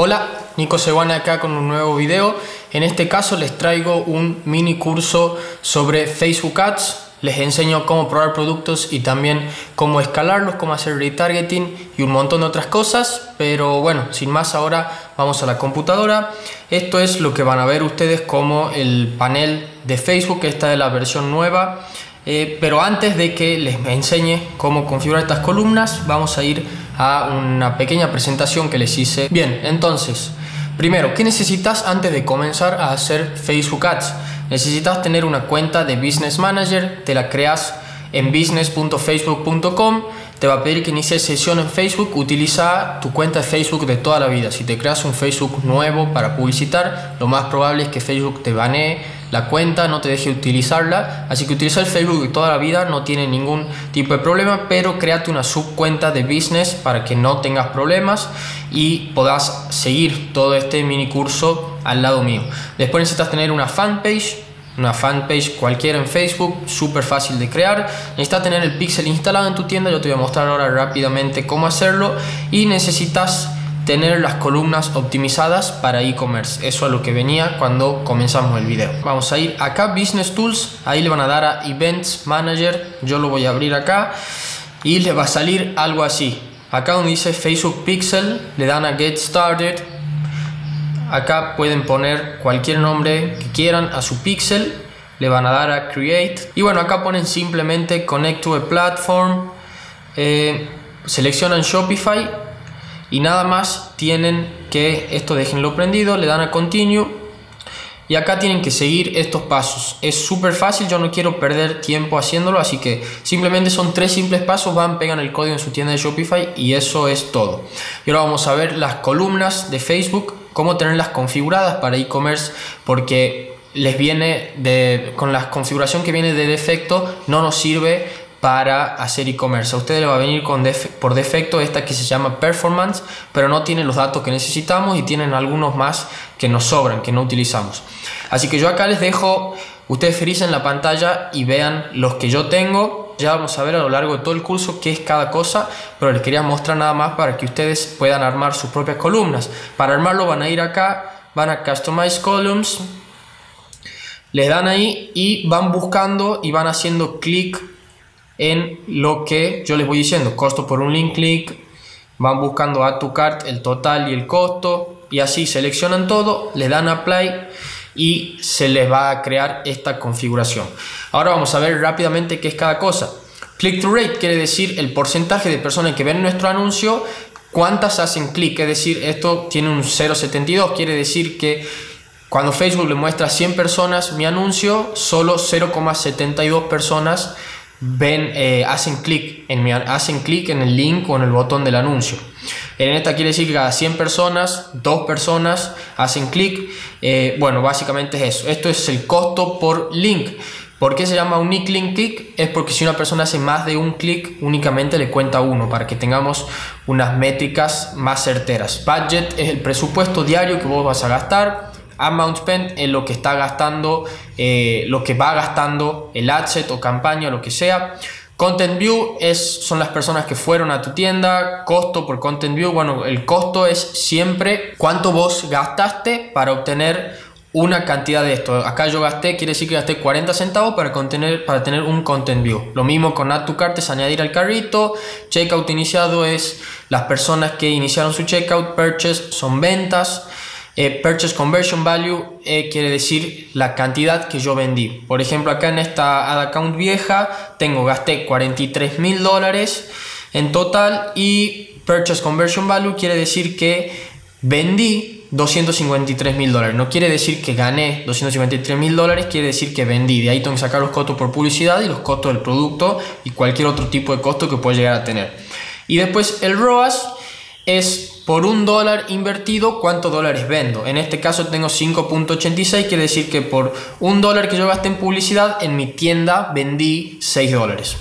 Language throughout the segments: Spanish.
Hola, Nico Seoane acá con un nuevo video. En este caso les traigo un mini curso sobre Facebook Ads. Les enseño cómo probar productos y también cómo escalarlos, cómo hacer retargeting y un montón de otras cosas. Pero bueno, sin más, ahora vamos a la computadora. Esto es lo que van a ver ustedes como el panel de Facebook. Esta es la versión nueva. Pero antes de que les enseñe cómo configurar estas columnas, vamos a ir a una pequeña presentación que les hice. Bien, entonces, primero, ¿qué necesitas antes de comenzar a hacer Facebook Ads? Necesitas tener una cuenta de Business Manager, te la creas en business.facebook.com, te va a pedir que inicies sesión en Facebook, utiliza tu cuenta de Facebook de toda la vida. Si te creas un Facebook nuevo para publicitar, lo más probable es que Facebook te banee la cuenta, no te deje utilizarla, así que utiliza el Facebook de toda la vida, no tiene ningún tipo de problema, pero créate una subcuenta de business para que no tengas problemas y podás seguir todo este mini curso al lado mío. Después necesitas tener una fanpage cualquiera en Facebook, súper fácil de crear. Necesitas tener el Pixel instalado en tu tienda, yo te voy a mostrar ahora rápidamente cómo hacerlo, y necesitas tener las columnas optimizadas para e-commerce. Eso es lo que venía cuando comenzamos el video. Vamos a ir acá, Business Tools, ahí le van a dar a Events Manager, yo lo voy a abrir acá y les va a salir algo así. Acá donde dice Facebook Pixel, le dan a Get Started. Acá pueden poner cualquier nombre que quieran a su Pixel, le van a dar a Create y bueno, acá ponen simplemente Connect to a Platform, seleccionan Shopify y nada más tienen que, esto déjenlo prendido, le dan a Continue y acá tienen que seguir estos pasos. Es súper fácil, yo no quiero perder tiempo haciéndolo, así que simplemente son tres simples pasos, van, pegan el código en su tienda de Shopify y eso es todo. Y ahora vamos a ver las columnas de Facebook, cómo tenerlas configuradas para e-commerce, porque les viene con la configuración que viene de defecto no nos sirve para hacer e-commerce. A ustedes les va a venir por defecto esta que se llama Performance, pero no tiene los datos que necesitamos y tienen algunos más que nos sobran, que no utilizamos. Así que yo acá les dejo, ustedes felices en la pantalla y vean los que yo tengo. Ya vamos a ver a lo largo de todo el curso qué es cada cosa, pero les quería mostrar nada más para que ustedes puedan armar sus propias columnas. Para armarlo van a ir acá, van a Customize Columns, les dan ahí y van buscando y van haciendo clic en lo que yo les voy diciendo, costo por un link click, van buscando Add to Cart, el total y el costo, y así seleccionan todo, le dan Apply y se les va a crear esta configuración. Ahora vamos a ver rápidamente qué es cada cosa. Click to Rate quiere decir el porcentaje de personas que ven nuestro anuncio, cuántas hacen clic, es decir, esto tiene un 0.72, quiere decir que cuando Facebook le muestra a 100 personas mi anuncio, solo 0.72 personas hacen clic en el link o en el botón del anuncio. En esta quiere decir que cada 100 personas, 2 personas hacen clic. Bueno, básicamente es eso. Esto es el costo por link. ¿Por qué se llama Unique Link Click? Es porque si una persona hace más de un clic, únicamente le cuenta uno, para que tengamos unas métricas más certeras. Budget es el presupuesto diario que vos vas a gastar. Amount spent es lo que está gastando, lo que va gastando el adset o campaña, lo que sea. Content view son las personas que fueron a tu tienda. Costo por content view, bueno, el costo es siempre cuánto vos gastaste para obtener una cantidad de esto. Acá yo gasté, quiere decir que gasté 40 centavos para tener un content view. Lo mismo con add to cart, es añadir al carrito. Checkout iniciado es las personas que iniciaron su checkout. Purchase son ventas. Purchase Conversion Value quiere decir la cantidad que yo vendí. Por ejemplo, acá en esta ad account vieja gasté $43.000 en total, y Purchase Conversion Value quiere decir que vendí $253.000. No quiere decir que gané $253.000, quiere decir que vendí. De ahí tengo que sacar los costos por publicidad y los costos del producto y cualquier otro tipo de costo que pueda llegar a tener. Y después el ROAS es por $1 invertido, ¿cuántos dólares vendo? En este caso tengo 5.86, quiere decir que por $1 que yo gasté en publicidad, en mi tienda vendí $6.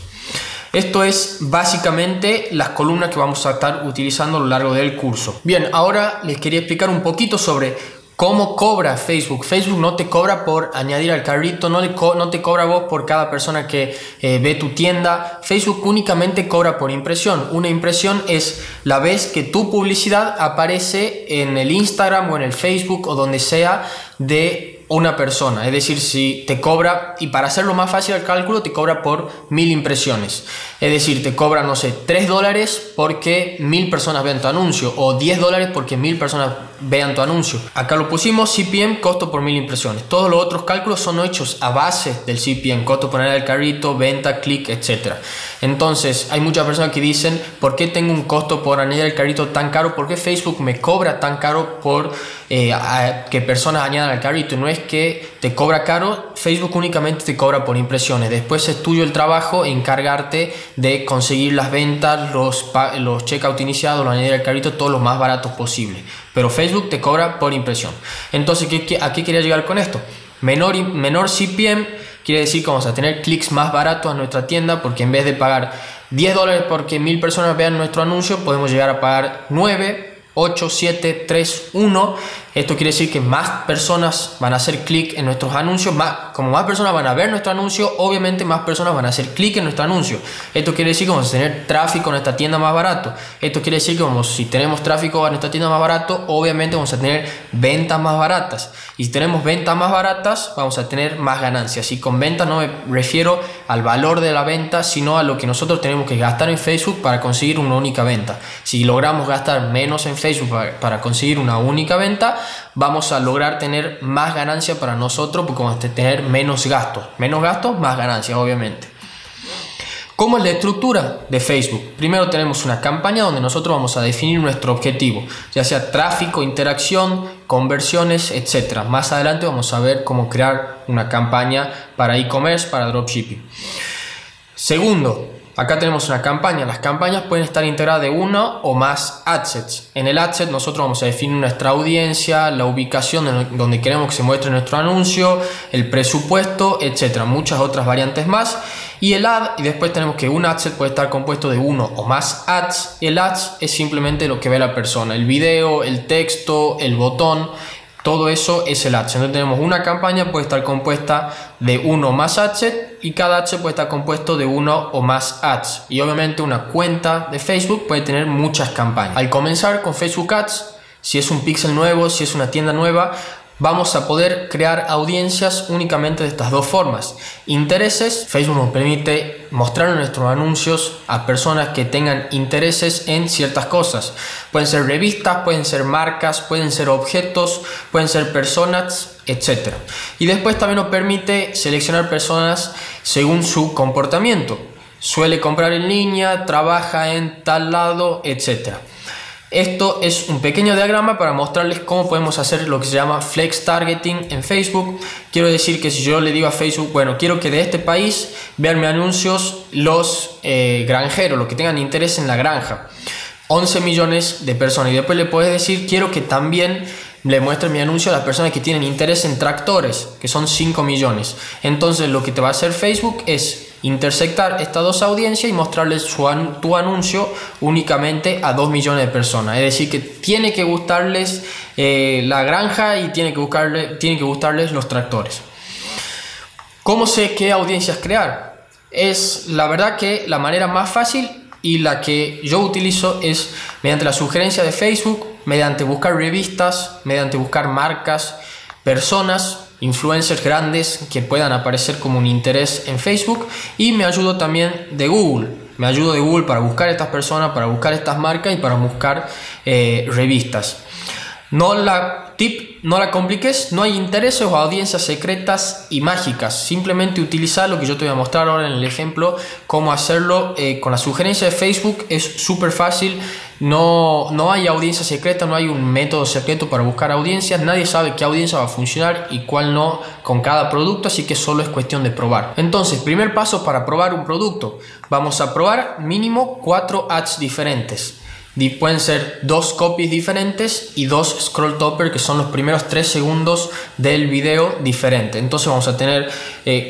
Esto es básicamente las columnas que vamos a estar utilizando a lo largo del curso. Bien, ahora les quería explicar un poquito sobre ¿Cómo cobra Facebook? Facebook no te cobra por añadir al carrito, no te cobra vos por cada persona que ve tu tienda. Facebook únicamente cobra por impresión. Una impresión es la vez que tu publicidad aparece en el Instagram o en el Facebook o donde sea de una persona. Es decir, si te cobra, y para hacerlo más fácil el cálculo, te cobra por 1000 impresiones. Es decir, te cobra, no sé, $3 porque 1000 personas vean tu anuncio, o $10 porque 1000 personas vean tu anuncio. Acá lo pusimos, CPM, costo por 1000 impresiones. Todos los otros cálculos son hechos a base del CPM, costo por añadir al carrito, venta, clic, etc. Entonces, hay muchas personas que dicen, ¿por qué tengo un costo por añadir al carrito tan caro? ¿Por qué Facebook me cobra tan caro por que personas añadan al carrito? No es que te cobra caro, Facebook únicamente te cobra por impresiones. Después es tuyo el trabajo encargarte de conseguir las ventas, los checkout iniciados, los añadir al carrito, todos los más baratos posible, pero Facebook te cobra por impresión. Entonces, ¿a qué quería llegar con esto? Menor CPM quiere decir que vamos a tener clics más baratos a nuestra tienda, porque en vez de pagar $10 porque 1000 personas vean nuestro anuncio, podemos llegar a pagar 9, 8, 7, 3, 1. Esto quiere decir que más personas van a hacer clic en nuestros anuncios. Como más personas van a ver nuestro anuncio, obviamente más personas van a hacer clic en nuestro anuncio. Esto quiere decir que vamos a tener tráfico en nuestra tienda más barato. Esto quiere decir que si tenemos tráfico en nuestra tienda más barato, obviamente vamos a tener ventas más baratas. Y si tenemos ventas más baratas, vamos a tener más ganancias. Y con ventas no me refiero al valor de la venta, sino a lo que nosotros tenemos que gastar en Facebook para conseguir una única venta. Si logramos gastar menos en Facebook para conseguir una única venta, vamos a lograr tener más ganancia para nosotros, porque vamos a tener menos gastos, más ganancias, obviamente. ¿Cómo es la estructura de Facebook? Primero tenemos una campaña donde nosotros vamos a definir nuestro objetivo, ya sea tráfico, interacción, conversiones, etc. Más adelante vamos a ver cómo crear una campaña para e-commerce, para dropshipping. Segundo, acá tenemos una campaña. Las campañas pueden estar integradas de uno o más adsets. En el adset nosotros vamos a definir nuestra audiencia, la ubicación donde queremos que se muestre nuestro anuncio, el presupuesto, etcétera, muchas otras variantes más. Y el ad, y después tenemos que un adset puede estar compuesto de uno o más ads. El ads es simplemente lo que ve la persona, el video, el texto, el botón. Todo eso es el adset. Entonces tenemos una campaña, puede estar compuesta de uno o más adset, y cada adset puede estar compuesto de uno o más ads. Y obviamente una cuenta de Facebook puede tener muchas campañas. Al comenzar con Facebook Ads, si es un pixel nuevo, si es una tienda nueva, vamos a poder crear audiencias únicamente de estas dos formas. Intereses, Facebook nos permite mostrar nuestros anuncios a personas que tengan intereses en ciertas cosas. Pueden ser revistas, pueden ser marcas, pueden ser objetos, pueden ser personas, etc. Y después también nos permite seleccionar personas según su comportamiento. Suele comprar en línea, trabaja en tal lado, etc. Esto es un pequeño diagrama para mostrarles cómo podemos hacer lo que se llama Flex Targeting en Facebook. Quiero decir que si yo le digo a Facebook, bueno, quiero que de este país vean mis anuncios los granjeros, los que tengan interés en la granja, 11 millones de personas. Y después le puedes decir, quiero que también le muestren mi anuncio a las personas que tienen interés en tractores, que son 5 millones. Entonces lo que te va a hacer Facebook es intersectar estas dos audiencias y mostrarles tu anuncio únicamente a 2 millones de personas. Es decir, que tiene que gustarles la granja y tiene que gustarles los tractores. ¿Cómo sé qué audiencias crear? Es la verdad que la manera más fácil y la que yo utilizo es mediante la sugerencia de Facebook, mediante buscar revistas, mediante buscar marcas, personas, influencers grandes que puedan aparecer como un interés en Facebook, y me ayudo también de Google. Me ayudo de Google para buscar estas personas, para buscar estas marcas y para buscar revistas. No la compliques, no hay intereses o audiencias secretas y mágicas. Simplemente utilizar lo que yo te voy a mostrar ahora en el ejemplo, cómo hacerlo con la sugerencia de Facebook. Es súper fácil, no hay audiencia secreta, no hay un método secreto para buscar audiencias. Nadie sabe qué audiencia va a funcionar y cuál no con cada producto, así que solo es cuestión de probar. Entonces, primer paso para probar un producto, vamos a probar mínimo 4 ads diferentes. Pueden ser 2 copies diferentes y 2 scroll topper, que son los primeros 3 segundos del video diferente. Entonces vamos a tener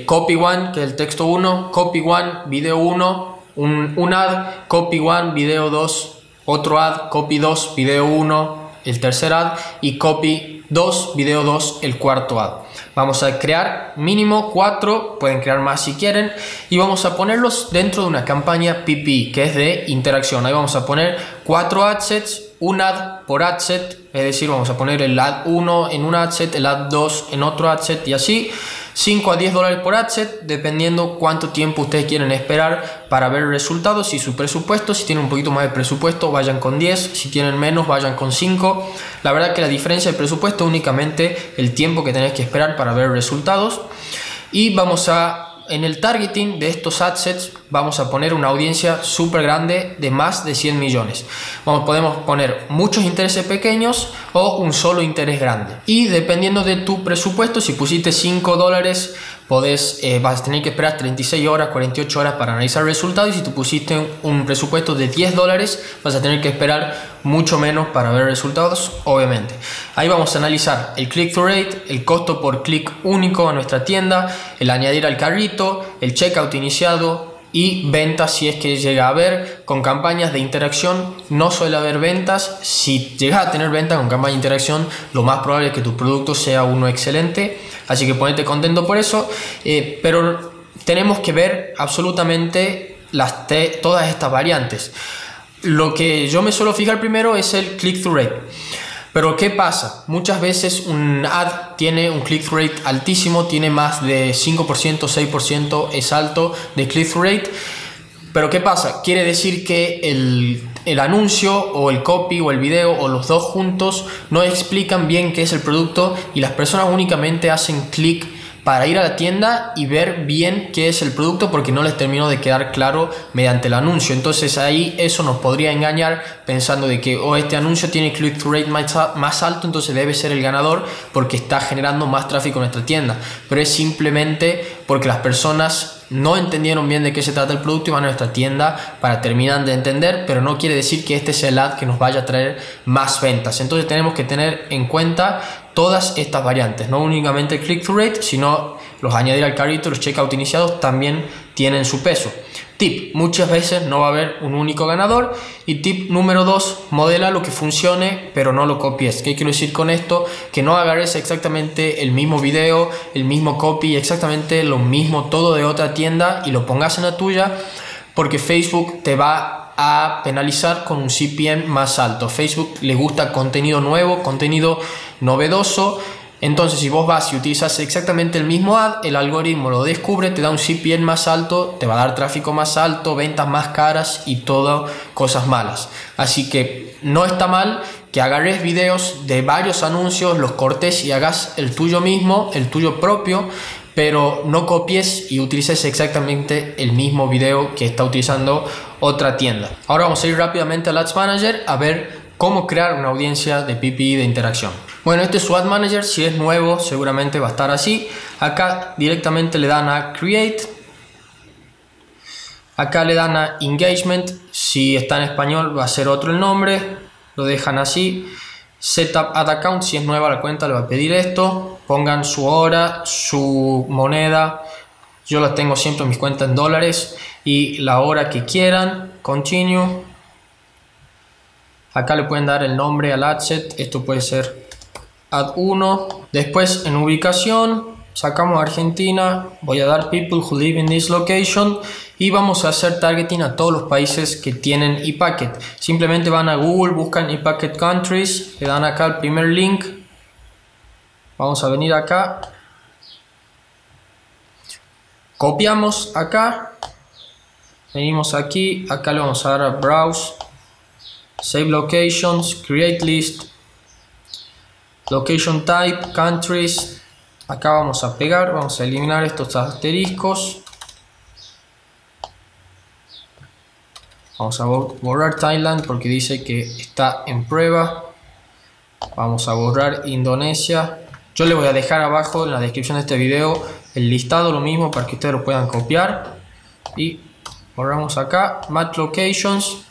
copy 1, que es el texto 1, copy 1, video 1, un ad, copy 1, video 2, otro ad, copy 2, video 1, el tercer ad, y copy 2, video 2, el cuarto ad. Vamos a crear mínimo 4, pueden crear más si quieren, y vamos a ponerlos dentro de una campaña PPI, que es de interacción. Ahí vamos a poner 4 ad sets, un ad por ad set, es decir, vamos a poner el ad 1 en un ad set, el ad 2 en otro ad set y así, 5 a 10 dólares por ad set, dependiendo cuánto tiempo ustedes quieren esperar para ver resultados y su presupuesto. Si tienen un poquito más de presupuesto, vayan con 10, si tienen menos, vayan con 5. La verdad que la diferencia de presupuesto es únicamente el tiempo que tenés que esperar para ver resultados. Y vamos a, en el targeting de estos adsets, vamos a poner una audiencia súper grande de más de 100 millones. Podemos poner muchos intereses pequeños o un solo interés grande. Y dependiendo de tu presupuesto, si pusiste 5 dólares, vas a tener que esperar 36 horas, 48 horas para analizar resultados. Y si tú pusiste un presupuesto de 10 dólares, vas a tener que esperar mucho menos para ver resultados, obviamente. Ahí vamos a analizar el click-through rate, el costo por clic único a nuestra tienda, el añadir al carrito, el checkout iniciado y ventas, si es que llega a haber. Con campañas de interacción no suele haber ventas. Si llegas a tener ventas con campaña de interacción, lo más probable es que tu producto sea uno excelente, así que ponete contento por eso, pero tenemos que ver absolutamente todas estas variantes. Lo que yo me suelo fijar primero es el click-through rate. Pero ¿qué pasa? Muchas veces un ad tiene un click-through rate altísimo, tiene más de 5%, 6% es alto de click-through rate. Pero ¿qué pasa? Quiere decir que el anuncio o el copy o el video o los dos juntos no explican bien qué es el producto y las personas únicamente hacen clic para ir a la tienda y ver bien qué es el producto porque no les terminó de quedar claro mediante el anuncio. Entonces ahí eso nos podría engañar pensando de que este anuncio tiene click-through rate más alto, entonces debe ser el ganador porque está generando más tráfico en nuestra tienda. Pero es simplemente porque las personas no entendieron bien de qué se trata el producto y van a nuestra tienda para terminar de entender, pero no quiere decir que este sea el ad que nos vaya a traer más ventas. Entonces tenemos que tener en cuenta todas estas variantes, no únicamente el click-through rate, sino los añadir al carrito, los checkout iniciados también tienen su peso. Tip: muchas veces no va a haber un único ganador. Y tip número 2, modela lo que funcione, pero no lo copies. ¿Qué quiero decir con esto? Que no agarres exactamente el mismo video, el mismo copy, exactamente lo mismo, todo de otra tienda y lo pongas en la tuya, porque Facebook te va a penalizar con un CPM más alto. Facebook le gusta contenido nuevo, contenido novedoso. Entonces si vos vas y utilizas exactamente el mismo ad, el algoritmo lo descubre, te da un CPM más alto, te va a dar tráfico más alto, ventas más caras y todas cosas malas. Así que no está mal que agarres videos de varios anuncios, los cortes y hagas el tuyo mismo, el tuyo propio, pero no copies y utilices exactamente el mismo video que está utilizando otra tienda. Ahora vamos a ir rápidamente al Ads Manager a ver cómo crear una audiencia de PPI de interacción. Bueno, este es su Ads Manager. Si es nuevo, seguramente va a estar así. Acá directamente le dan a Create. Acá le dan a Engagement. Si está en español, va a ser otro el nombre. Lo dejan así. Setup Ad Account. Si es nueva la cuenta, le va a pedir esto. Pongan su hora, su moneda. Yo las tengo siempre en mis cuentas en dólares. Y la hora que quieran. Continue. Acá le pueden dar el nombre al adset, esto puede ser ad 1. Después en ubicación, sacamos Argentina, voy a dar people who live in this location y vamos a hacer targeting a todos los países que tienen ePacket. Simplemente van a Google, buscan ePacket countries, le dan acá el primer link, vamos a venir acá, copiamos acá, venimos aquí, acá le vamos a dar a browse, save locations, create list, location type, countries. Acá vamos a pegar, vamos a eliminar estos asteriscos, vamos a borrar Thailand porque dice que está en prueba, vamos a borrar Indonesia. Yo les voy a dejar abajo en la descripción de este video el listado, lo mismo para que ustedes lo puedan copiar, y borramos acá match locations,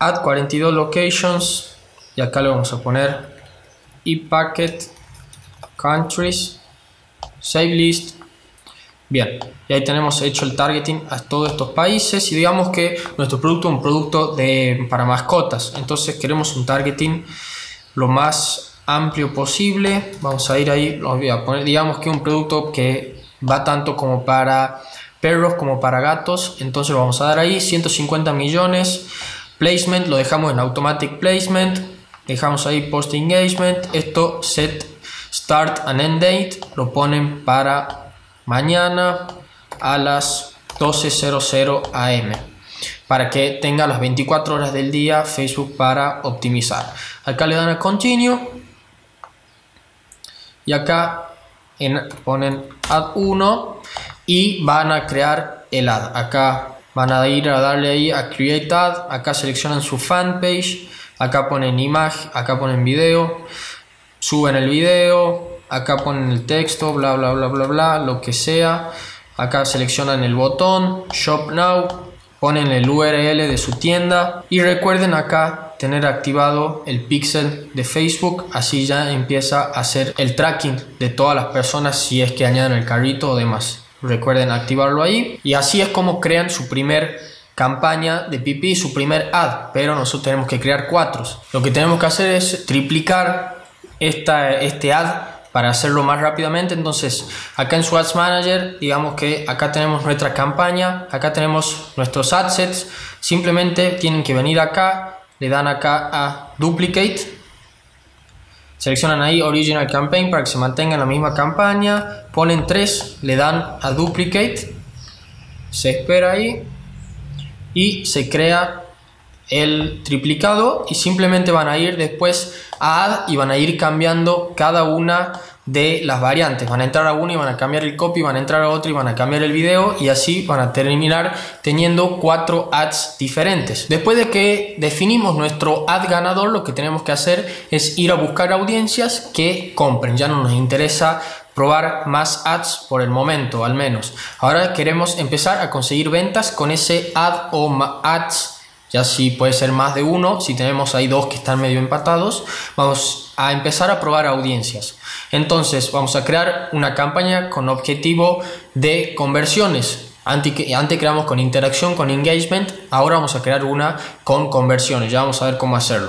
add 42 locations y acá le vamos a poner ePacket countries, save list, Bien, y ahí tenemos hecho el targeting a todos estos países. Y digamos que nuestro producto es un producto para mascotas. Entonces queremos un targeting lo más amplio posible. Vamos a ir ahí, los voy a poner, digamos que un producto que va tanto como para perros como para gatos. Entonces lo vamos a dar ahí, 150 millones. Placement, lo dejamos en Automatic Placement. Dejamos ahí Post Engagement. Esto, Set Start and End Date, lo ponen para mañana a las 12:00 AM para que tenga las 24 horas del día Facebook para optimizar. Acá le dan a Continue y acá ponen Ad 1 y van a crear el ad. Acá van a ir a darle ahí a Create Ad, acá seleccionan su fanpage, acá ponen imagen, acá ponen video, suben el video. Acá ponen el texto, bla, bla, bla, bla, bla, lo que sea. Acá seleccionan el botón, Shop Now. Ponen el URL de su tienda. Y recuerden acá tener activado el pixel de Facebook. Así ya empieza a hacer el tracking de todas las personas si es que añaden el carrito o demás. Recuerden activarlo ahí. Y así es como crean su primer campaña de PPC, su primer ad. Pero nosotros tenemos que crear 4. Lo que tenemos que hacer es triplicar este ad para hacerlo más rápidamente. Entonces acá en su Ads Manager, digamos que acá tenemos nuestra campaña, acá tenemos nuestros adsets, simplemente tienen que venir acá, le dan acá a Duplicate, seleccionan ahí Original Campaign para que se mantenga en la misma campaña, ponen 3, le dan a Duplicate, se espera ahí y se crea el triplicado y simplemente van a ir después a Ad y van a ir cambiando cada una de las variantes, van a entrar a una y van a cambiar el copy, van a entrar a otra y van a cambiar el video y así van a terminar teniendo 4 ads diferentes. Después de que definimos nuestro ad ganador, lo que tenemos que hacer es ir a buscar audiencias que compren. Ya no nos interesa probar más ads por el momento, al menos. Ahora queremos empezar a conseguir ventas con ese ad o ads. Ya si puede ser más de uno, si tenemos ahí 2 que están medio empatados, vamos a empezar a probar audiencias. Entonces vamos a crear una campaña con objetivo de conversiones. Antes creamos con interacción, con engagement, ahora vamos a crear una con conversiones, ya vamos a ver cómo hacerlo.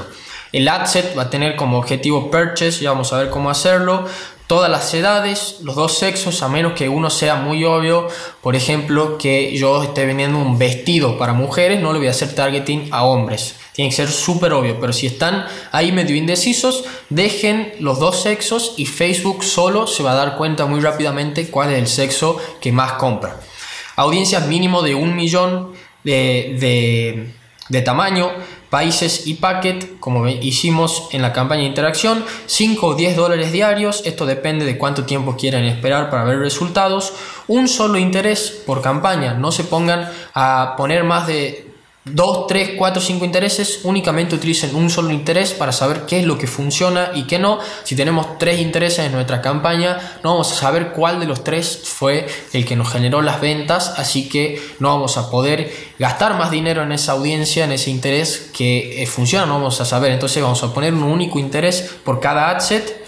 El adset va a tener como objetivo purchase, ya vamos a ver cómo hacerlo. Todas las edades, los 2 sexos, a menos que uno sea muy obvio. Por ejemplo, que yo esté vendiendo un vestido para mujeres, no le voy a hacer targeting a hombres. Tiene que ser súper obvio, pero si están ahí medio indecisos, dejen los 2 sexos y Facebook solo se va a dar cuenta muy rápidamente cuál es el sexo que más compra. Audiencias mínimo de 1 millón de tamaño. Países y ePacket, como hicimos en la campaña de interacción, 5 o 10 dólares diarios, esto depende de cuánto tiempo quieran esperar para ver resultados. Un solo interés por campaña, no se pongan a poner más de 2, 3, 4, 5 intereses, únicamente utilicen un solo interés para saber qué es lo que funciona y qué no. Si tenemos 3 intereses en nuestra campaña, no vamos a saber cuál de los 3 fue el que nos generó las ventas, así que no vamos a poder gastar más dinero en esa audiencia, en ese interés que funciona, no vamos a saber. Entonces vamos a poner un único interés por cada adset.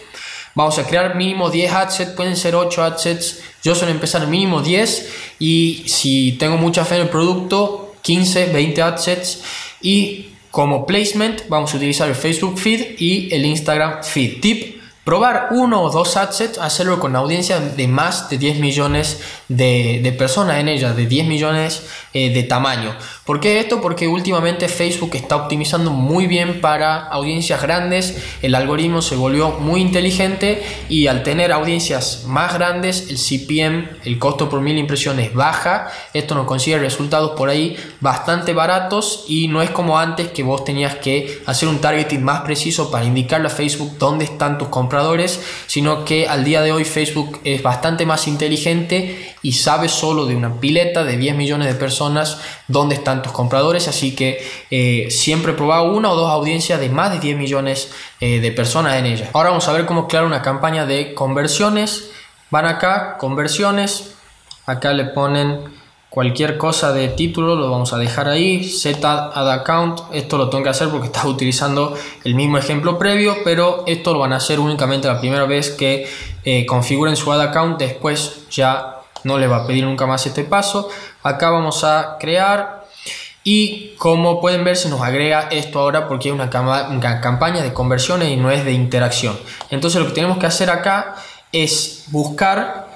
Vamos a crear mínimo 10 adsets, pueden ser 8 adsets, yo suelo empezar mínimo 10 y si tengo mucha fe en el producto, 15, 20 adsets. Y como placement vamos a utilizar el Facebook Feed y el Instagram Feed. Tip: probar 1 o 2 adsets, hacerlo con audiencia de más de 10 millones de personas en ella, de 10 millones de tamaño. ¿Por qué esto? Porque últimamente Facebook está optimizando muy bien para audiencias grandes, el algoritmo se volvió muy inteligente y al tener audiencias más grandes, el CPM, el costo por 1000 impresiones, baja. Esto nos consigue resultados por ahí bastante baratos y no es como antes que vos tenías que hacer un targeting más preciso para indicarle a Facebook dónde están tus compradores, sino que al día de hoy Facebook es bastante más inteligente y sabe solo de una pileta de 10 millones de personas dónde están tus compradores, así que siempre probar 1 o 2 audiencias de más de 10 millones de personas en ellas. Ahora vamos a ver cómo crear una campaña de conversiones. Van acá, conversiones, acá le ponen cualquier cosa de título, lo vamos a dejar ahí, set ad account. Esto lo tengo que hacer porque estaba utilizando el mismo ejemplo previo, pero esto lo van a hacer únicamente la primera vez que configuren su ad account. Después ya no le va a pedir nunca más este paso. Acá vamos a crear y como pueden ver se nos agrega esto ahora porque es una campaña de conversiones y no es de interacción. Entonces lo que tenemos que hacer acá es buscar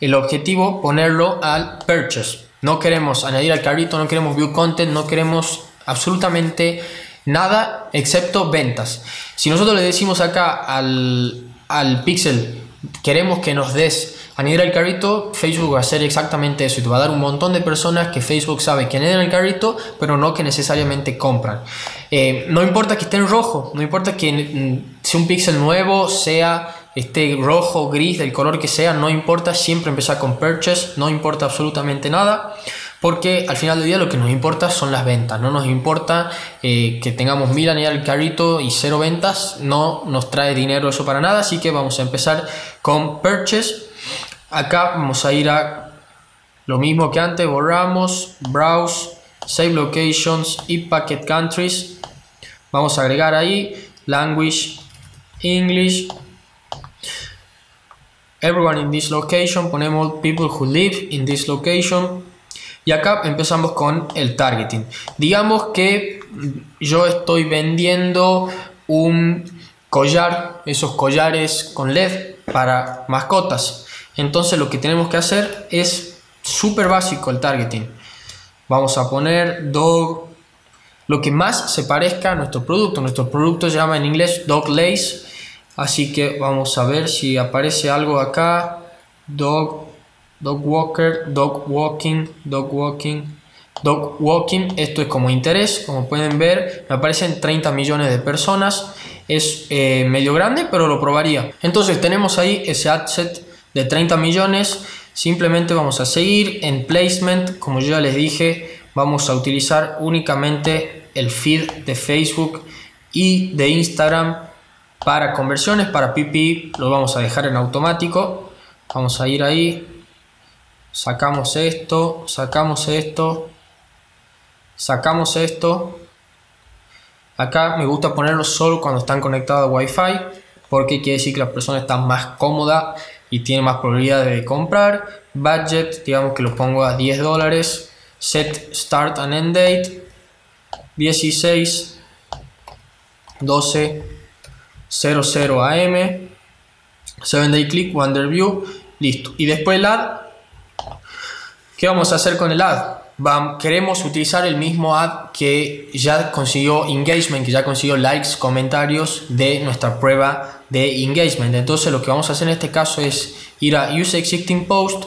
el objetivo, ponerlo al purchase. No queremos añadir al carrito, no queremos view content, no queremos absolutamente nada excepto ventas. Si nosotros le decimos acá al pixel, queremos que nos des añadir al carrito, Facebook va a hacer exactamente eso y te va a dar un montón de personas que Facebook sabe que añaden al carrito, pero no que necesariamente compran. No importa que esté en rojo, no importa que sea un pixel nuevo, sea este rojo, gris, del color que sea, no importa, siempre empezar con purchase, no importa absolutamente nada, porque al final del día lo que nos importa son las ventas, no nos importa que tengamos 1000 añadir al carrito y 0 ventas, no nos trae dinero eso para nada, así que vamos a empezar con purchase. Acá vamos a ir a lo mismo que antes, borramos, browse, save locations, ePacket countries, vamos a agregar ahí, language, English, everyone in this location, ponemos people who live in this location y acá empezamos con el targeting. Digamos que yo estoy vendiendo un collar, esos collares con LED para mascotas, entonces lo que tenemos que hacer es súper básico el targeting, vamos a poner dog, lo que más se parezca a nuestro producto se llama en inglés dog lace. Así que vamos a ver si aparece algo acá. Dog walking. Esto es como interés. Como pueden ver, me aparecen 30 millones de personas. Es medio grande, pero lo probaría. Entonces tenemos ahí ese ad set de 30 millones. Simplemente vamos a seguir en placement. Como yo ya les dije, vamos a utilizar únicamente el feed de Facebook y de Instagram. Para conversiones, para PPI, lo vamos a dejar en automático. Vamos a ir ahí. Sacamos esto, sacamos esto, sacamos esto. Acá me gusta ponerlo solo cuando están conectados a Wi-Fi, porque quiere decir que la persona está más cómoda y tiene más probabilidad de comprar. Budget, digamos que lo pongo a 10 dólares. Set Start and End Date. 16, 12. 00 AM 7 Day Click, Wonder View, listo. Y después el ad, ¿qué vamos a hacer con el ad? Queremos utilizar el mismo ad que ya consiguió engagement, que ya consiguió likes, comentarios de nuestra prueba de engagement. Entonces lo que vamos a hacer en este caso es ir a Use Existing Post,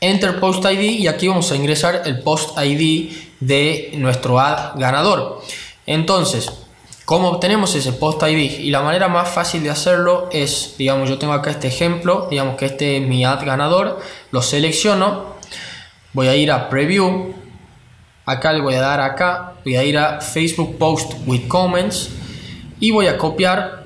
Enter Post ID y aquí vamos a ingresar el Post ID de nuestro ad ganador. Entonces, ¿cómo obtenemos ese post ID? Y la manera más fácil de hacerlo es, digamos, yo tengo acá este ejemplo, digamos que este es mi ad ganador, lo selecciono, voy a ir a preview, acá le voy a dar acá, voy a ir a Facebook Post with Comments y voy a copiar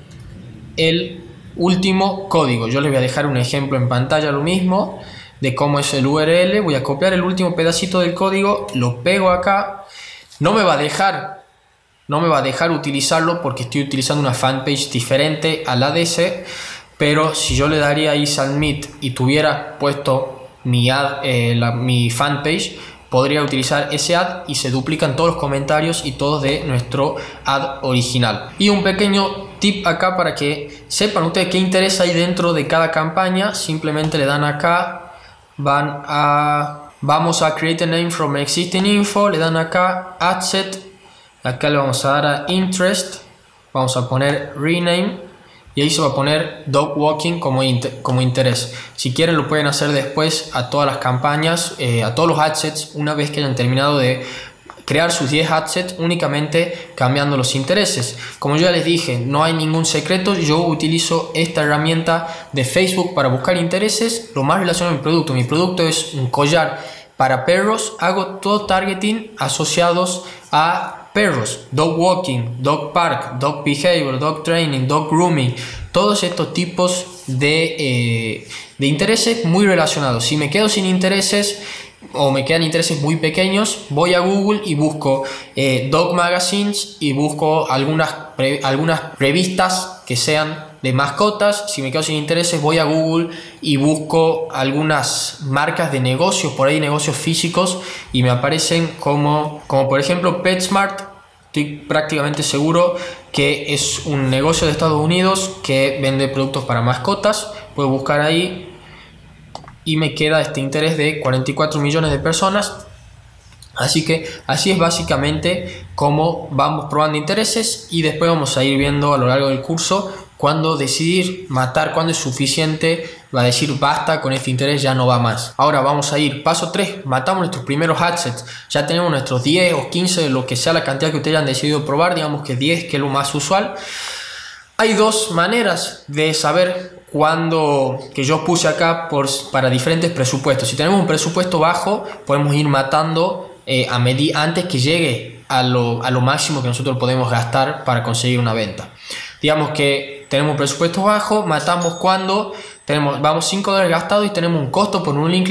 el último código. Yo les voy a dejar un ejemplo en pantalla lo mismo de cómo es el URL, voy a copiar el último pedacito del código, lo pego acá, no me va a dejar utilizarlo porque estoy utilizando una fanpage diferente a la de ese, pero si yo le daría ahí submit y tuviera puesto mi ad, mi fanpage, podría utilizar ese ad y se duplican todos los comentarios y todos de nuestro ad original. Y un pequeño tip acá para que sepan ustedes qué interés hay dentro de cada campaña, simplemente le dan acá, vamos a create a name from existing info, le dan acá ad set. Acá le vamos a dar a interest, vamos a poner rename y ahí se va a poner dog walking como interés. Si quieren lo pueden hacer después a todas las campañas, a todos los adsets, una vez que hayan terminado de crear sus 10 adsets, únicamente cambiando los intereses. Como yo ya les dije, no hay ningún secreto, yo utilizo esta herramienta de Facebook para buscar intereses, lo más relacionado a mi producto. Mi producto es un collar para perros, hago todo targeting asociados a perros, dog walking, dog park, dog behavior, dog training, dog grooming, todos estos tipos de intereses muy relacionados. Si me quedo sin intereses o me quedan intereses muy pequeños, voy a Google y busco dog magazines y busco algunas revistas que sean de mascotas. Si me quedo sin intereses, voy a Google y busco algunas marcas de negocios, por ahí negocios físicos, y me aparecen como por ejemplo PetSmart. Estoy prácticamente seguro que es un negocio de Estados Unidos que vende productos para mascotas. Puedo buscar ahí y me queda este interés de 44 millones de personas. Así que así es básicamente como vamos probando intereses, y después vamos a ir viendo a lo largo del curso cuándo decidir matar, cuándo es suficiente, va a decir basta, con este interés ya no va más. Ahora vamos a ir paso 3, matamos nuestros primeros adsets. Ya tenemos nuestros 10 o 15, lo que sea la cantidad que ustedes han decidido probar, digamos que 10, que es lo más usual. Hay dos maneras de saber cuándo, que yo puse acá para diferentes presupuestos. Si tenemos un presupuesto bajo, podemos ir matando a medir antes que llegue a lo máximo que nosotros podemos gastar para conseguir una venta. Digamos que tenemos un presupuesto bajo, matamos cuando vamos 5 dólares gastados y tenemos un costo por un link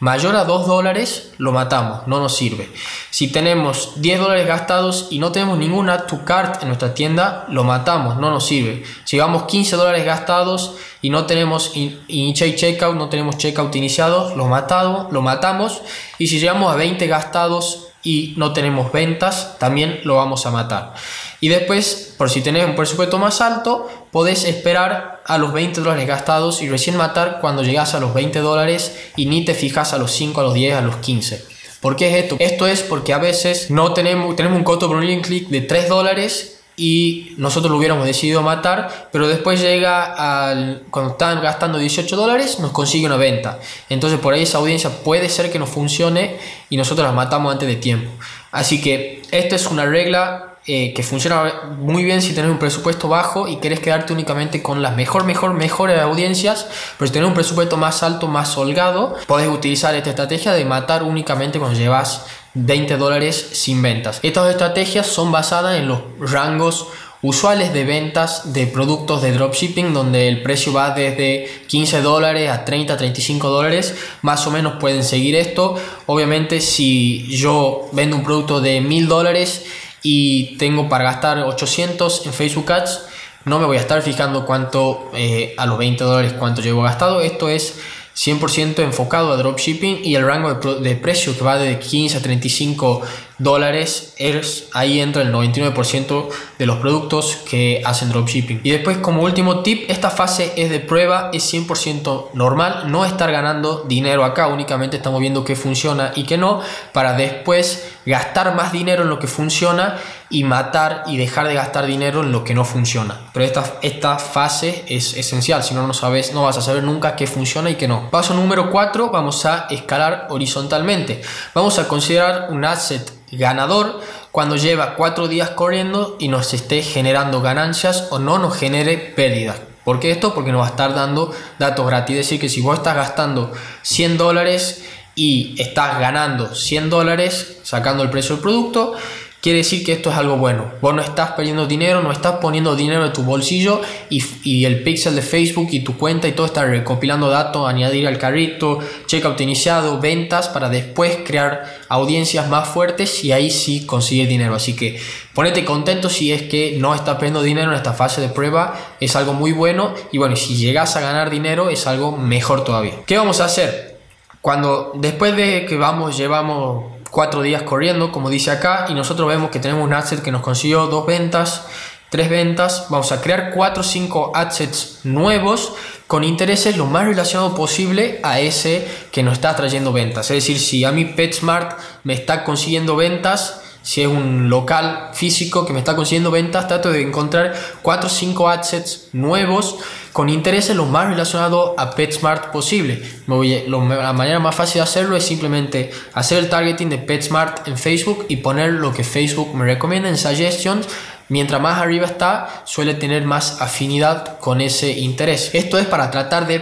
mayor a 2 dólares, lo matamos, no nos sirve. Si tenemos 10 dólares gastados y no tenemos ningún add to cart en nuestra tienda, lo matamos, no nos sirve. Si vamos 15 dólares gastados y no tenemos initiate checkout, no tenemos checkout iniciado, lo matamos. Y si llegamos a 20 gastados y no tenemos ventas, también lo vamos a matar. Y después, por si tenés un presupuesto más alto, podés esperar a los 20 dólares gastados y recién matar cuando llegás a los 20 dólares y ni te fijas a los 5, a los 10, a los 15. ¿Por qué es esto? Esto es porque a veces no tenemos un costo por un link click de 3 dólares y nosotros lo hubiéramos decidido matar, pero después llega cuando están gastando 18 dólares nos consigue una venta. Entonces por ahí esa audiencia puede ser que no funcione y nosotros la matamos antes de tiempo. Así que esta es una regla que funciona muy bien si tenés un presupuesto bajo y querés quedarte únicamente con las mejores audiencias. Pero si tenés un presupuesto más alto, más holgado, podés utilizar esta estrategia de matar únicamente cuando llevas 20 dólares sin ventas. Estas estrategias son basadas en los rangos usuales de ventas de productos de dropshipping, donde el precio va desde 15 dólares a 30, 35 dólares. Más o menos pueden seguir esto. Obviamente, si yo vendo un producto de 1000 dólares y tengo para gastar 800 en Facebook Ads, no me voy a estar fijando cuánto a los 20 dólares cuánto llevo gastado. Esto es 100% enfocado a dropshipping, y el rango de precio que va de 15 a 35 dólares, ahí entra el 99% de los productos que hacen dropshipping. Y después, como último tip, esta fase es de prueba, es 100% normal no estar ganando dinero acá, únicamente estamos viendo qué funciona y qué no, para después gastar más dinero en lo que funciona y matar y dejar de gastar dinero en lo que no funciona. Pero esta fase es esencial, si no, no vas a saber nunca qué funciona y qué no. Paso número 4, vamos a escalar horizontalmente. Vamos a considerar un asset ganador cuando lleva 4 días corriendo y nos esté generando ganancias o no nos genere pérdidas. ¿Por qué esto? Porque nos va a estar dando datos gratis. Es decir, que si vos estás gastando 100 dólares y estás ganando 100 dólares sacando el precio del producto, quiere decir que esto es algo bueno. Vos no estás perdiendo dinero, no estás poniendo dinero de tu bolsillo, y el pixel de Facebook y tu cuenta y todo está recopilando datos, añadir al carrito, checkout iniciado, ventas, para después crear audiencias más fuertes y ahí sí consigues dinero. Así que ponete contento si es que no estás perdiendo dinero en esta fase de prueba, es algo muy bueno. Y bueno, si llegas a ganar dinero es algo mejor todavía. ¿Qué vamos a hacer? Después de que llevamos 4 días corriendo, como dice acá, y nosotros vemos que tenemos un adset que nos consiguió 2 ventas, 3 ventas, vamos a crear 4 o 5 adsets nuevos con intereses lo más relacionado posible a ese que nos está trayendo ventas. Es decir, si a mí PetSmart me está consiguiendo ventas, si es un local físico que me está consiguiendo ventas, trato de encontrar 4 o 5 adsets nuevos con intereses lo más relacionado a PetSmart posible. La manera más fácil de hacerlo es simplemente hacer el targeting de PetSmart en Facebook y poner lo que Facebook me recomienda en suggestions. Mientras más arriba está, suele tener más afinidad con ese interés. Esto es para tratar de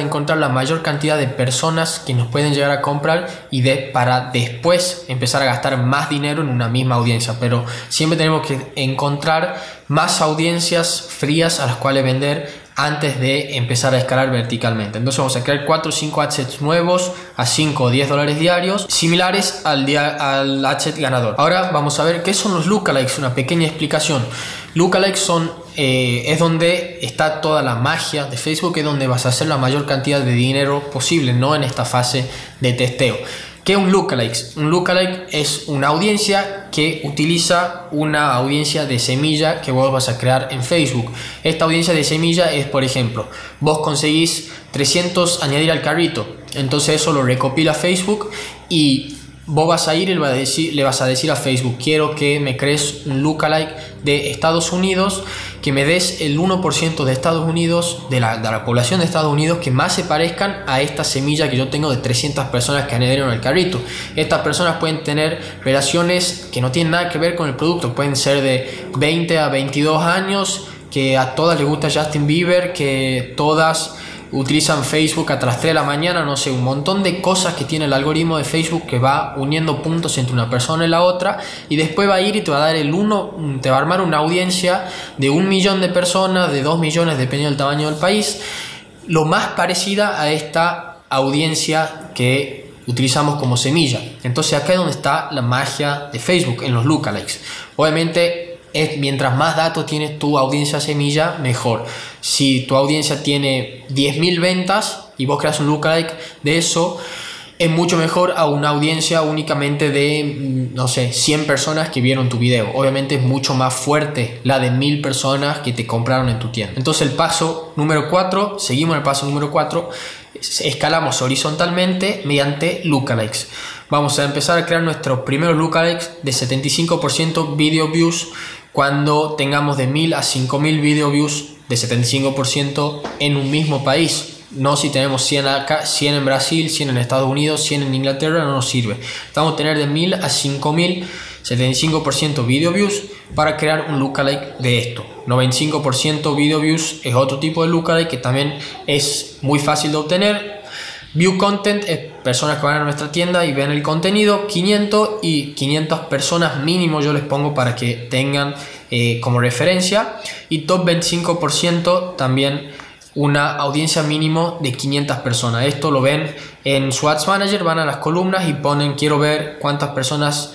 encontrar la mayor cantidad de personas que nos pueden llegar a comprar, y para después empezar a gastar más dinero en una misma audiencia. Pero siempre tenemos que encontrar más audiencias frías a las cuales vender antes de empezar a escalar verticalmente. Entonces vamos a crear 4 o 5 adsets nuevos a 5 o 10 dólares diarios, similares al adset ganador. Ahora vamos a ver qué son los lookalikes, una pequeña explicación. Lookalikes son, es donde está toda la magia de Facebook, es donde vas a hacer la mayor cantidad de dinero posible, no en esta fase de testeo. ¿Qué es un lookalike? Un lookalike es una audiencia que utiliza una audiencia de semilla que vos vas a crear en Facebook. Esta audiencia de semilla es, por ejemplo, vos conseguís 300 añadir al carrito. Entonces eso lo recopila Facebook y vos vas a ir y le vas a decir a Facebook: quiero que me crees un lookalike de Estados Unidos, que me des el 1% de Estados Unidos, de la población de Estados Unidos, que más se parezcan a esta semilla que yo tengo de 300 personas que añadieron al carrito. Estas personas pueden tener relaciones que no tienen nada que ver con el producto, pueden ser de 20 a 22 años, que a todas les gusta Justin Bieber, que todas utilizan Facebook a las 3 de la mañana, no sé, un montón de cosas que tiene el algoritmo de Facebook que va uniendo puntos entre una persona y la otra, y después va a ir y te va a dar te va a armar una audiencia de 1 millón de personas, de 2 millones, dependiendo del tamaño del país, lo más parecida a esta audiencia que utilizamos como semilla. Entonces acá es donde está la magia de Facebook, en los lookalikes. Obviamente, mientras más datos tienes tu audiencia semilla, mejor. Si tu audiencia tiene 10.000 ventas y vos creas un lookalike de eso, es mucho mejor a una audiencia únicamente de, no sé, 100 personas que vieron tu video. Obviamente es mucho más fuerte la de 1.000 personas que te compraron en tu tienda. Entonces el paso número 4, seguimos el paso número 4, escalamos horizontalmente mediante lookalikes. Vamos a empezar a crear nuestros primeros lookalikes de 75% video views. Cuando tengamos de 1000 a 5000 video views de 75% en un mismo país. No si tenemos 100 acá, 100 en Brasil, 100 en Estados Unidos, 100 en Inglaterra, no nos sirve. Vamos a tener de 1000 a 5000, 75% video views para crear un lookalike de esto. 95% video views es otro tipo de lookalike que también es muy fácil de obtener. View content es personas que van a nuestra tienda y ven el contenido. 500 y 500 personas mínimo yo les pongo para que tengan como referencia. Y top 25% también una audiencia mínimo de 500 personas. Esto lo ven en su Ads Manager, van a las columnas y ponen: quiero ver cuántas personas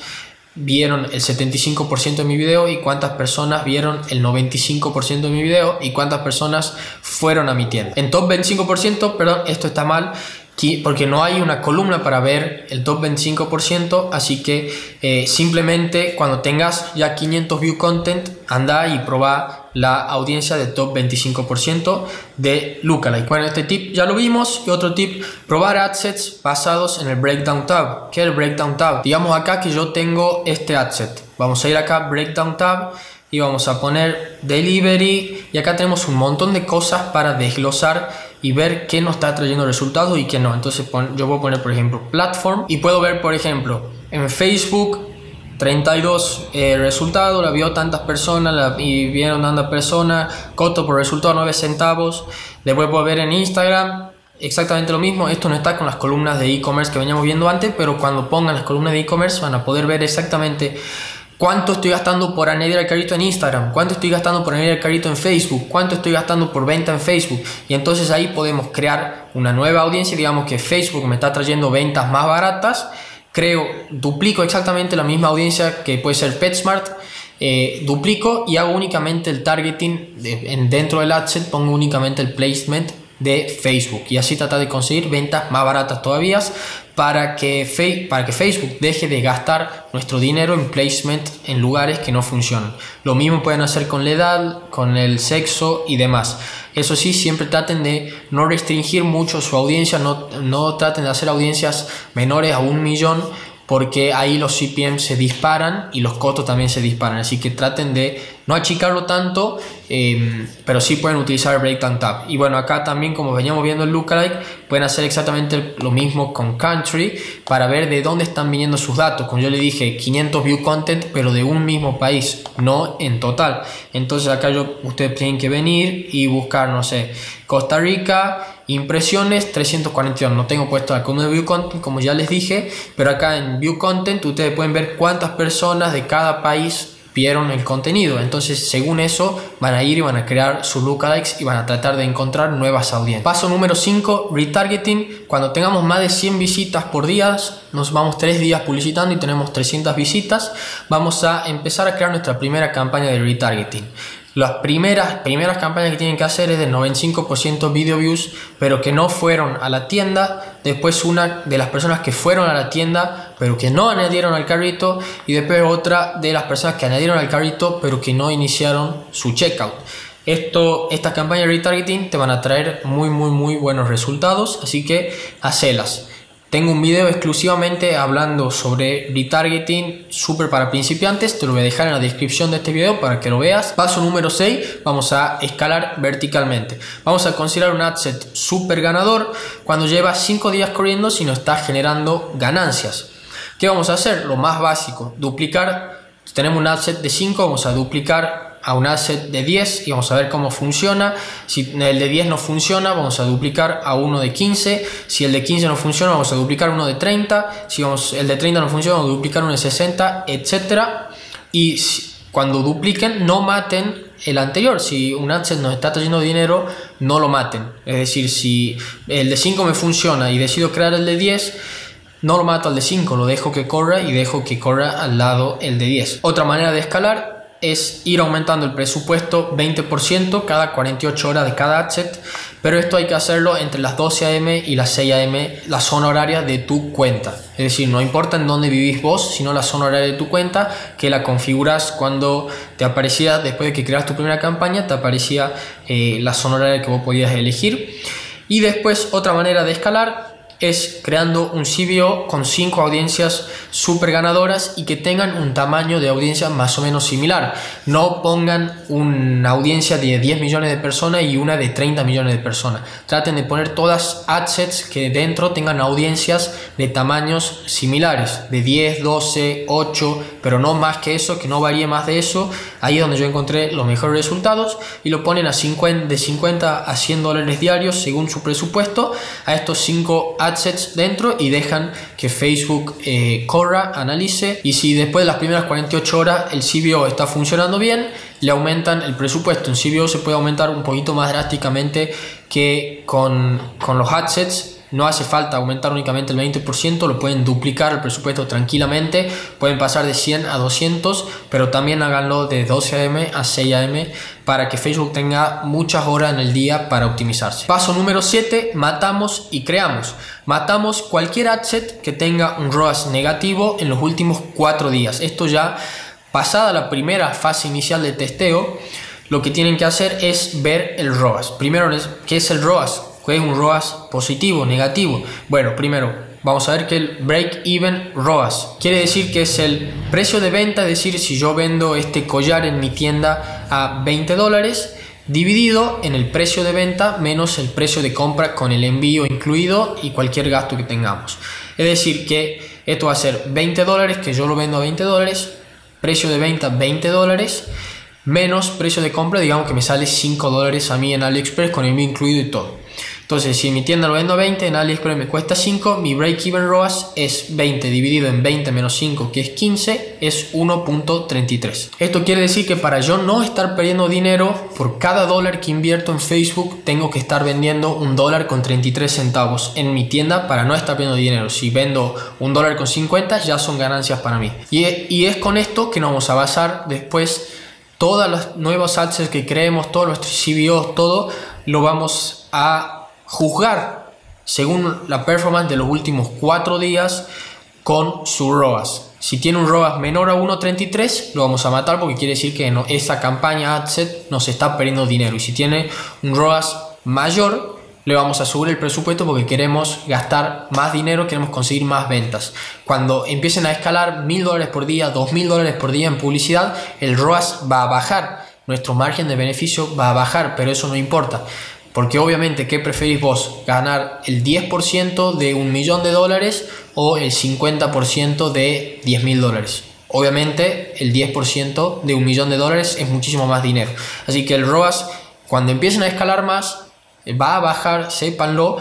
vieron el 75% de mi video y cuántas personas vieron el 95% de mi video y cuántas personas fueron a mi tienda. En top 25%, perdón, esto está mal, porque no hay una columna para ver el top 25%, así que simplemente cuando tengas ya 500 view content, anda y probá la audiencia de top 25% de lookalike. Bueno, este tip ya lo vimos. Y otro tip, probar adsets basados en el breakdown tab. ¿Qué es el breakdown tab? Digamos acá que yo tengo este adset. Vamos a ir acá, breakdown tab, y vamos a poner delivery, y acá tenemos un montón de cosas para desglosar y ver qué nos está trayendo resultados y qué no. Entonces yo puedo poner, por ejemplo, platform, y puedo ver, por ejemplo, en Facebook 32 resultados, la vio tantas personas y vieron tantas personas, costo por resultado 9 centavos. Después puedo ver en Instagram exactamente lo mismo. Esto no está con las columnas de e-commerce que veníamos viendo antes, pero cuando pongan las columnas de e-commerce van a poder ver exactamente cuánto estoy gastando por añadir al carrito en Instagram, cuánto estoy gastando por añadir al carrito en Facebook, cuánto estoy gastando por venta en Facebook. Y entonces ahí podemos crear una nueva audiencia. Digamos que Facebook me está trayendo ventas más baratas, duplico exactamente la misma audiencia que puede ser PetSmart, duplico y hago únicamente el targeting, dentro del adset pongo únicamente el placement de Facebook, y así tratar de conseguir ventas más baratas todavía, para que Facebook deje de gastar nuestro dinero en placement en lugares que no funcionan. Lo mismo pueden hacer con la edad, con el sexo y demás. Eso sí, siempre traten de no restringir mucho su audiencia, no traten de hacer audiencias menores a 1 millón, porque ahí los CPM se disparan y los costos también se disparan. Así que traten de no achicarlo tanto, pero sí pueden utilizar el breakdown tab. Y bueno, acá también, como veníamos viendo el lookalike, pueden hacer exactamente lo mismo con country para ver de dónde están viniendo sus datos. Como yo le dije, 500 view content, pero de un mismo país, no en total. Entonces acá ustedes tienen que venir y buscar, no sé, Costa Rica, impresiones 341. No tengo puesto la columna de view content, como ya les dije, pero acá en view content ustedes pueden ver cuántas personas de cada país vieron el contenido. Entonces, según eso, van a ir y van a crear sus lookalikes y van a tratar de encontrar nuevas audiencias. Paso número 5, retargeting. Cuando tengamos más de 100 visitas por día, nos vamos 3 días publicitando y tenemos 300 visitas, vamos a empezar a crear nuestra primera campaña de retargeting. Las primeras campañas que tienen que hacer es del 95% video views, pero que no fueron a la tienda. Después una de las personas que fueron a la tienda, pero que no añadieron al carrito. Y después otra de las personas que añadieron al carrito, pero que no iniciaron su checkout. Estas campañas de retargeting te van a traer muy buenos resultados, así que hacelas. Tengo un video exclusivamente hablando sobre retargeting súper para principiantes. Te lo voy a dejar en la descripción de este video para que lo veas. Paso número 6, vamos a escalar verticalmente. Vamos a considerar un adset súper ganador cuando lleva 5 días corriendo si no está generando ganancias. ¿Qué vamos a hacer? Lo más básico, duplicar. Si tenemos un adset de 5, vamos a duplicar a un adset de 10 y vamos a ver cómo funciona. Si el de 10 no funciona, vamos a duplicar a uno de 15. Si el de 15 no funciona, vamos a duplicar uno de 30. Si el de 30 no funciona, vamos a duplicar uno de 60, etcétera. Y cuando dupliquen, no maten el anterior. Si un adset nos está trayendo dinero, no lo maten. Es decir, si el de 5 me funciona y decido crear el de 10, no lo mato al de 5, lo dejo que corra y dejo que corra al lado el de 10. Otra manera de escalar es ir aumentando el presupuesto 20% cada 48 horas de cada adset, pero esto hay que hacerlo entre las 12 a.m. y las 6 a.m. la zona horaria de tu cuenta. Es decir, no importa en dónde vivís vos, sino la zona horaria de tu cuenta, que la configuras cuando te aparecía, después de que creas tu primera campaña, te aparecía la zona horaria que vos podías elegir. Y después otra manera de escalar es creando un CBO con 5 audiencias super ganadoras y que tengan un tamaño de audiencia más o menos similar. No pongan una audiencia de 10 millones de personas y una de 30 millones de personas. Traten de poner todas adsets que dentro tengan audiencias de tamaños similares, de 10, 12, 8, pero no más que eso, que no varíe más de eso. Ahí es donde yo encontré los mejores resultados, y lo ponen a $50 a $100 diarios según su presupuesto a estos 5 adsets dentro, y dejan que Facebook corra, analice, y si después de las primeras 48 horas el CBO está funcionando bien, le aumentan el presupuesto. En CBO se puede aumentar un poquito más drásticamente que con los adsets. No hace falta aumentar únicamente el 20%, lo pueden duplicar el presupuesto tranquilamente, pueden pasar de 100 a 200, pero también háganlo de 12 a.m. a 6 a.m. para que Facebook tenga muchas horas en el día para optimizarse. Paso número 7, matamos y creamos. Matamos cualquier adset que tenga un ROAS negativo en los últimos 4 días. Esto ya pasada la primera fase inicial de testeo, lo que tienen que hacer es ver el ROAS. Primero, ¿qué es el ROAS? ¿Es un ROAS positivo, negativo? Bueno, primero vamos a ver que el break-even ROAS quiere decir que es el precio de venta, es decir, si yo vendo este collar en mi tienda a $20 dividido en el precio de venta menos el precio de compra con el envío incluido y cualquier gasto que tengamos. Es decir, que esto va a ser $20, que yo lo vendo a $20, precio de venta $20, menos precio de compra, digamos que me sale $5 a mí en AliExpress con el envío incluido y todo. Entonces, si en mi tienda lo vendo a 20, en AliExpress me cuesta 5, mi break-even ROAS es 20 dividido en 20 menos 5, que es 15, es 1.33. Esto quiere decir que para yo no estar perdiendo dinero, por cada dólar que invierto en Facebook, tengo que estar vendiendo $1.33 en mi tienda para no estar perdiendo dinero. Si vendo $1.50, ya son ganancias para mí. Y es con esto que nos vamos a basar después. Todas las nuevas ads que creemos, todos nuestros CBOs, todo lo vamos a juzgar según la performance de los últimos 4 días con su ROAS. Si tiene un ROAS menor a 1.33, lo vamos a matar, porque quiere decir que esa campaña adset nos está perdiendo dinero. Y si tiene un ROAS mayor, le vamos a subir el presupuesto porque queremos gastar más dinero, queremos conseguir más ventas. Cuando empiecen a escalar $1.000 por día, $2.000 por día en publicidad, el ROAS va a bajar, nuestro margen de beneficio va a bajar, pero eso no importa, porque obviamente, ¿qué preferís vos? ¿Ganar el 10% de $1.000.000 o el 50% de $10.000? Obviamente el 10% de $1.000.000 es muchísimo más dinero, así que el ROAS, cuando empiecen a escalar más, va a bajar, sépanlo.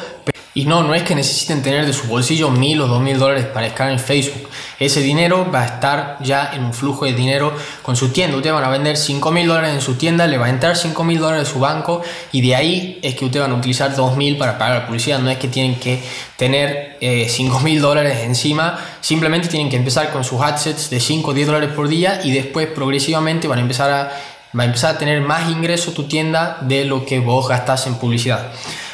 Y no es que necesiten tener de su bolsillo $1,000 o $2,000 para estar en Facebook. Ese dinero va a estar ya en un flujo de dinero con su tienda. Ustedes van a vender $5,000 en su tienda, le va a entrar $5,000 de su banco y de ahí es que ustedes van a utilizar $2,000 para pagar la publicidad. No es que tienen que tener $5,000 encima, simplemente tienen que empezar con sus adsets de $5 o $10 por día y después progresivamente van a empezar a tener más ingresos tu tienda de lo que vos gastás en publicidad.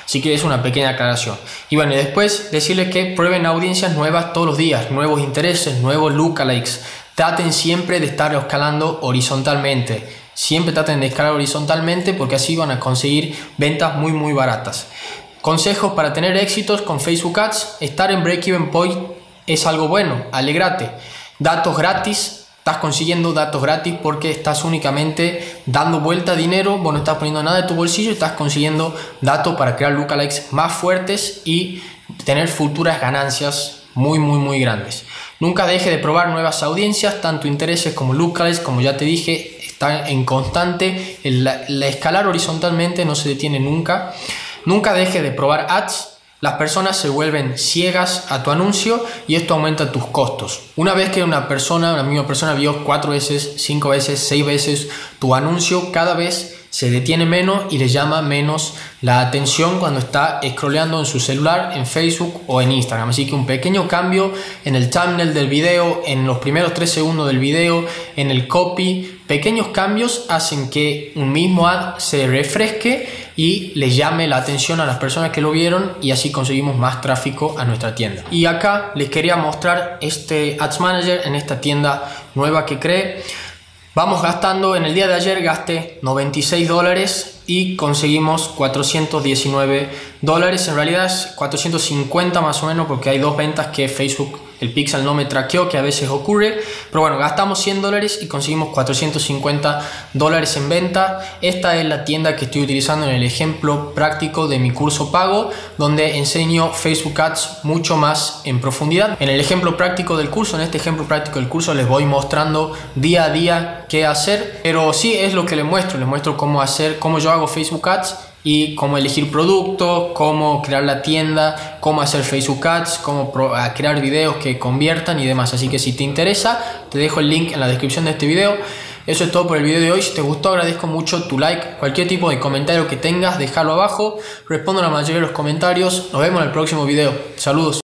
Así que es una pequeña aclaración. Y bueno, y después decirles que prueben audiencias nuevas todos los días, nuevos intereses, nuevos lookalikes. Traten siempre de estar escalando horizontalmente. Siempre traten de escalar horizontalmente porque así van a conseguir ventas muy, muy baratas. Consejos para tener éxitos con Facebook Ads. Estar en break-even point es algo bueno. Alégrate. Datos gratis. Estás consiguiendo datos gratis porque estás únicamente dando vuelta a dinero, vos no estás poniendo nada de tu bolsillo, estás consiguiendo datos para crear lookalikes más fuertes y tener futuras ganancias muy, muy, muy grandes. Nunca deje de probar nuevas audiencias, tanto intereses como lookalikes, como ya te dije, están en constante, la escalar horizontalmente no se detiene nunca. Nunca deje de probar ads. Las personas se vuelven ciegas a tu anuncio y esto aumenta tus costos. Una vez que una misma persona vio 4 veces, 5 veces, 6 veces tu anuncio, cada vez se detiene menos y le llama menos la atención cuando está scrolleando en su celular, en Facebook o en Instagram. Así que un pequeño cambio en el thumbnail del video, en los primeros 3 segundos del video, en el copy. Pequeños cambios hacen que un mismo ad se refresque y le llame la atención a las personas que lo vieron y así conseguimos más tráfico a nuestra tienda. Y acá les quería mostrar este Ads Manager en esta tienda nueva que creé. Vamos gastando, en el día de ayer gasté $96 y conseguimos $419. En realidad es 450 más o menos porque hay 2 ventas que Facebook, el Pixel, no me traqueó, que a veces ocurre. Pero bueno, gastamos $100 y conseguimos $450 en venta. Esta es la tienda que estoy utilizando en el ejemplo práctico de mi curso pago, donde enseño Facebook Ads mucho más en profundidad. En el ejemplo práctico del curso, en este ejemplo práctico del curso, les voy mostrando día a día qué hacer. Pero sí es lo que les muestro cómo hacer, cómo yo hago Facebook Ads y cómo elegir productos, cómo crear la tienda, cómo hacer Facebook Ads, cómo crear videos que conviertan y demás. Así que si te interesa, te dejo el link en la descripción de este video. Eso es todo por el video de hoy. Si te gustó, agradezco mucho tu like. Cualquier tipo de comentario que tengas, déjalo abajo. Respondo a la mayoría de los comentarios. Nos vemos en el próximo video. Saludos.